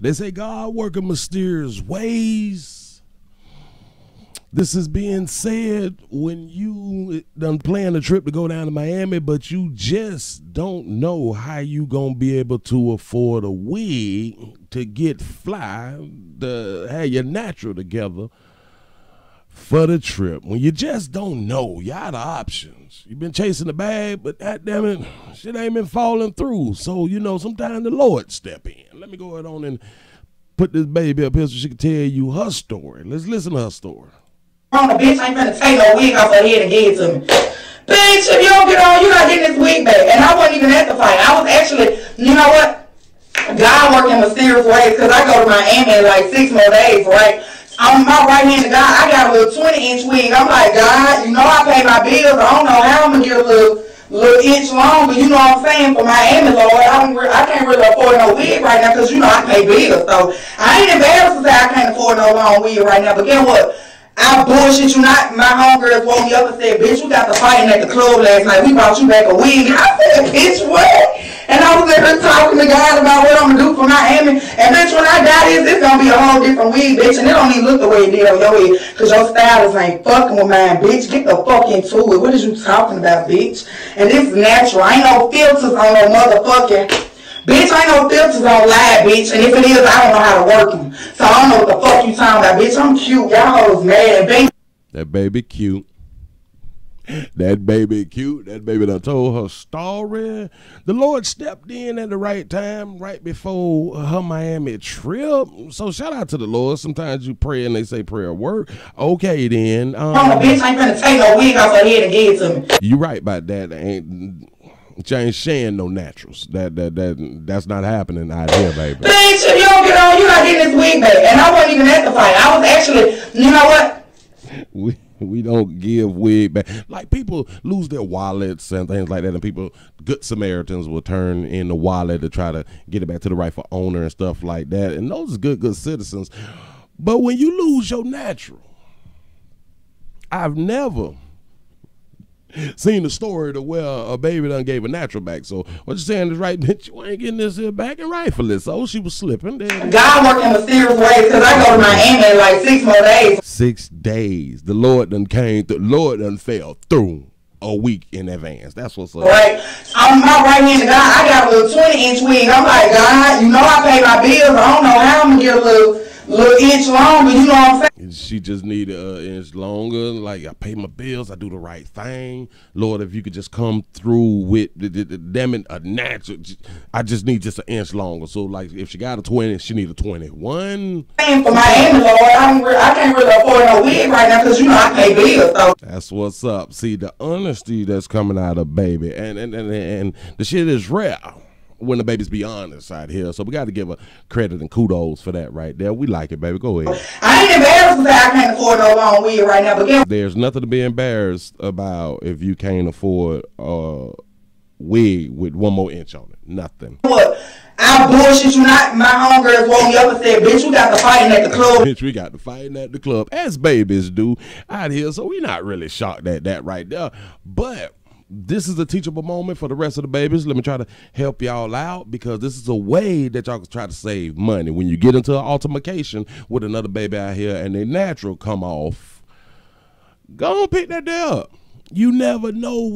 They say God work in mysterious ways. This is being said when you done plan a trip to go down to Miami, but you just don't know how you gonna be able to afford a wig to get fly, to have your natural together for the trip. When you just don't know, you're out of options. You've been chasing the bag, but that damn it, shit ain't been falling through. So, you know, sometimes the Lord step in. Let me go ahead on and put this baby up here so she can tell you her story. Let's listen to her story. On the bitch, I ain't gonna take no wig off her head and give it to me. Bitch, if you don't get on, you're not getting this wig back. And I wasn't even at the fight. I was actually, you know what? God worked in mysterious ways, because I go to Miami in like 6 more days, right? On my right hand to God, I got a little 20-inch wig. I'm like, God, you know I pay my bills. I don't know how I'm going to get a little inch long, but you know what I'm saying? For Miami, Lord, I can't really afford no wig right now because, you know, I pay bills. So I ain't embarrassed to say I can't afford no long wig right now. But guess what? I bullshit you not. My homegirls woke me up and said, bitch, you got to fighting at the club last night. We brought you back a wig. I said, bitch, what? And I was there talking to God about what I'm going to do for Miami. And bitch, when I die, it's going to be a whole different wig, bitch. And it don't even look the way it did on your head. Because your stylist ain't fucking with mine, bitch. Get the fuck into it. What is you talking about, bitch? And this is natural. I ain't no filters on no motherfucking. Bitch, I ain't no filters on live, bitch. And if it is, I don't know how to work them. So I don't know what the fuck you talking about, bitch. I'm cute. Y'all hoes mad, baby. That baby cute. That baby cute. That baby done told her story. The Lord stepped in at the right time, right before her Miami trip. So shout out to the Lord. Sometimes you pray and they say prayer work. Okay, then. Mama, bitch, I ain't gonna take no wig off her head and give it to me. You right about that. I ain't sharing no naturals. That's not happening out here, baby. Bitch, if you don't get on, you're not getting this wig back. And I wasn't even at the fight. I was actually, you know what? We don't give wig back. Like, people lose their wallets and things like that, and people, good Samaritans, will turn in the wallet to try to get it back to the rightful owner and stuff like that. And those are good citizens. But when you lose your natural, I've never seen the story to where a baby done gave a natural back. So what you saying is right, bitch, you ain't getting this here back, and rightfully so. She was slipping. God worked in mysterious ways, because I go to Miami in like 6 more days. 6 days. The Lord done came through. The Lord done fell through a week in advance. That's what's up. Right. On my right hand to God, I got a little 20-inch wig. I'm like, God, you know I pay my bills. I don't know how I'm going to get a little inch longer, you know what I'm saying? And she just needed an inch longer. Like, I pay my bills, I do the right thing. Lord, if you could just come through with damn it, a natural. I just need just an inch longer. So, like, if she got a 20, she need a 21. For Miami, Lord, I can't really afford no wig right now because, you know, I pay bills. So. That's what's up. See, the honesty that's coming out of baby, and the shit is rare when the babies be honest out here. So we got to give her credit and kudos for that right there. We like it, baby. Go ahead. I ain't embarrassed because I can't afford no long wig right now. But there's nothing to be embarrassed about if you can't afford a wig with 1 more inch on it. Nothing. What? I bullshit you not. My homegirls woke me up and said, bitch, we got to fighting at the club. Bitch, we got to fighting at the club, as babies do out here. So we not really shocked at that right there. But this is a teachable moment for the rest of the babies. Let me try to help y'all out, because this is a way that y'all can try to save money. When you get into an altercation with another baby out here and their natural come off, go on, pick that day up. You never know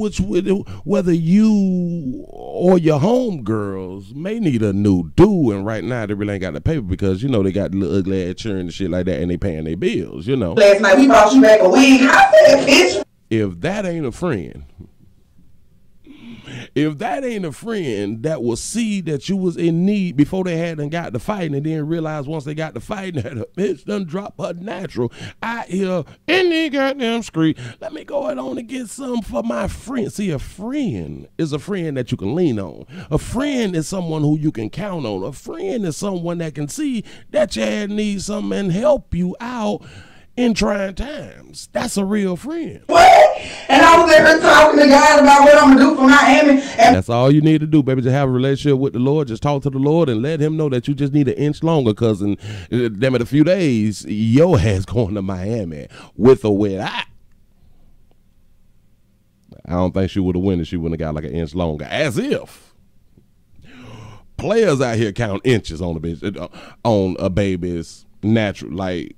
whether you or your homegirls may need a new dude, and right now they really ain't got the paper because, you know, they got little ugly ass children and shit like that, and they paying their bills, you know. Last night we brought you back a wig. I said, bitch. If that ain't a friend, if that ain't a friend that will see that you was in need before they hadn't got the fighting, and then realize once they got the fighting that a bitch done drop her natural out here in the goddamn street. Let me go ahead on and get some for my friend. See, a friend is a friend that you can lean on. A friend is someone who you can count on. A friend is someone that can see that your ass needs something and help you out in trying times. That's a real friend. What? And I was there talking to God about what I'm going to do for Miami. And that's all you need to do, baby. Just have a relationship with the Lord. Just talk to the Lord and let him know that you just need an inch longer, because in damn it, a few days, your ass going to Miami with or without. I don't think she would have won if she wouldn't have got like an inch longer. As if. players out here count inches on a bitch, on a baby's natural. Like,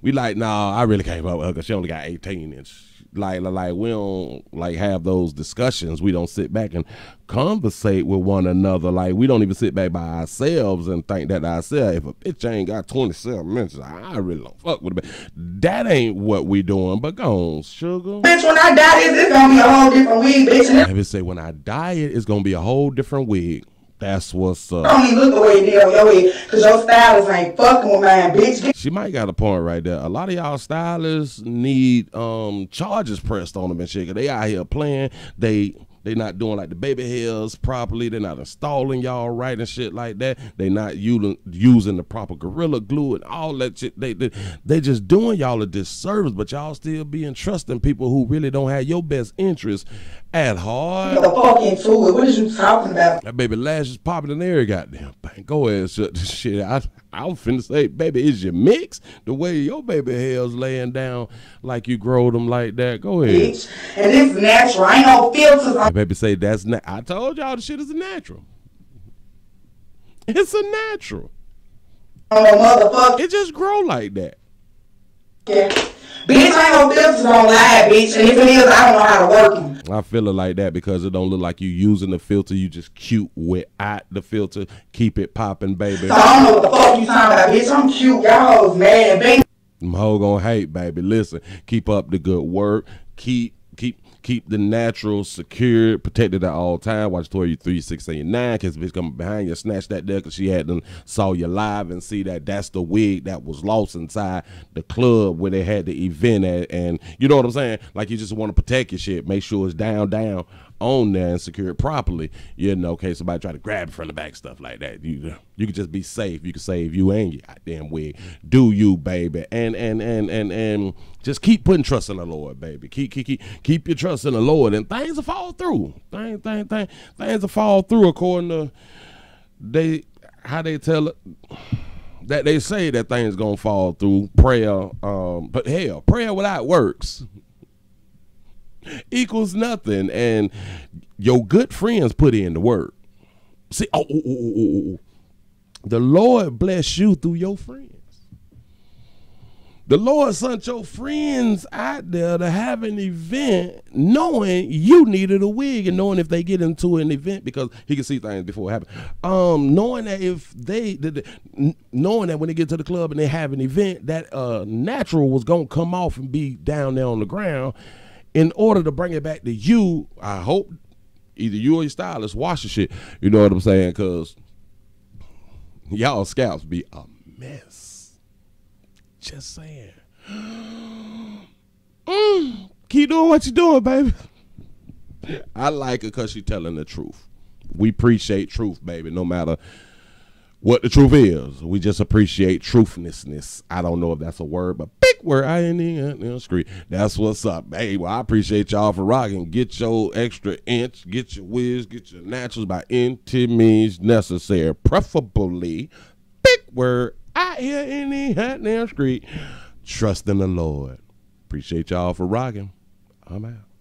we like, nah, I really can't fuck with her because she only got 18 inch. Like we don't like have those discussions. We don't sit back and conversate with one another. Like, we don't even sit back by ourselves and think that ourselves, if a bitch ain't got 27 minutes, I really don't fuck with a bitch. That ain't what we doing. But go on, sugar. Bitch, when I die, it's gonna be a whole different wig, bitch. I would say when I die, it's gonna be a whole different wig. That's what's up. I don't even look the way you did on your head, because your stylist ain't fucking with mine, bitch. She might got a point right there. A lot of y'all stylists need charges pressed on them and shit, because they out here playing. They not doing like the baby hairs properly. They're not installing y'all right and shit like that. They not using the proper gorilla glue and all that shit. They just doing y'all a disservice, but y'all still being trusting people who really don't have your best interest at heart. You're fucking fool. What is you talking about? That baby lashes popping in there, goddamn thing. Go ahead, shut this shit. I was finna say, baby, is your mix? The way your baby hair's laying down like you grow them like that. Go ahead. Bitch. And it's natural. I ain't no filters. That baby say that's not. I told y'all the shit is a natural. It's a natural. Oh, motherfucker. It just grow like that. Yeah. Bitch, I ain't no filters on live, bitch. And if it is, I don't know how to work them. I feel it like that because it don't look like you using the filter. You just cute without the filter. Keep it popping, baby. So I don't know what the fuck you talking about, bitch. I'm cute. Y'all hoes mad, baby. Them hoes gonna hate, baby. Listen, keep up the good work. Keep the natural secured, protected at all time. Watch Tory 3689, cause bitch coming behind you, snatch that there, cause she had them saw you live and see that that's the wig that was lost inside the club where they had the event at, and you know what I'm saying? Like, you just want to protect your shit, make sure it's down on there and secure it properly. You know, in case somebody try to grab it from the back, stuff like that. You can just be safe. You can save you and your goddamn wig. Do you, baby? And just keep putting trust in the Lord, baby. Keep your trust in the Lord, and things will fall through. Things will fall through according to how they tell it, that they say that things gonna fall through. Prayer, but hell, prayer without works equals nothing. And your good friends put in the work. See, the Lord bless you through your friends. The Lord sent your friends out there to have an event knowing you needed a wig, and knowing if they get into an event, because he can see things before it happens. Knowing that when they get to the club and they have an event, that natural was going to come off and be down there on the ground in order to bring it back to you. I hope either you or your stylist wash the shit. You know what I'm saying? Because y'all scalps be a mess. Just saying. Keep doing what you're doing, baby. I like her because she's telling the truth. We appreciate truth, baby, no matter what the truth is. We just appreciate truthlessness. I don't know if that's a word, but big word. I ain't even scream. That's what's up, baby. Well, I appreciate y'all for rocking. Get your extra inch. Get your wigs. Get your naturals by any means necessary. Preferably, big word. Out here in the hot damn street. Trust in the Lord. Appreciate y'all for rocking. I'm out.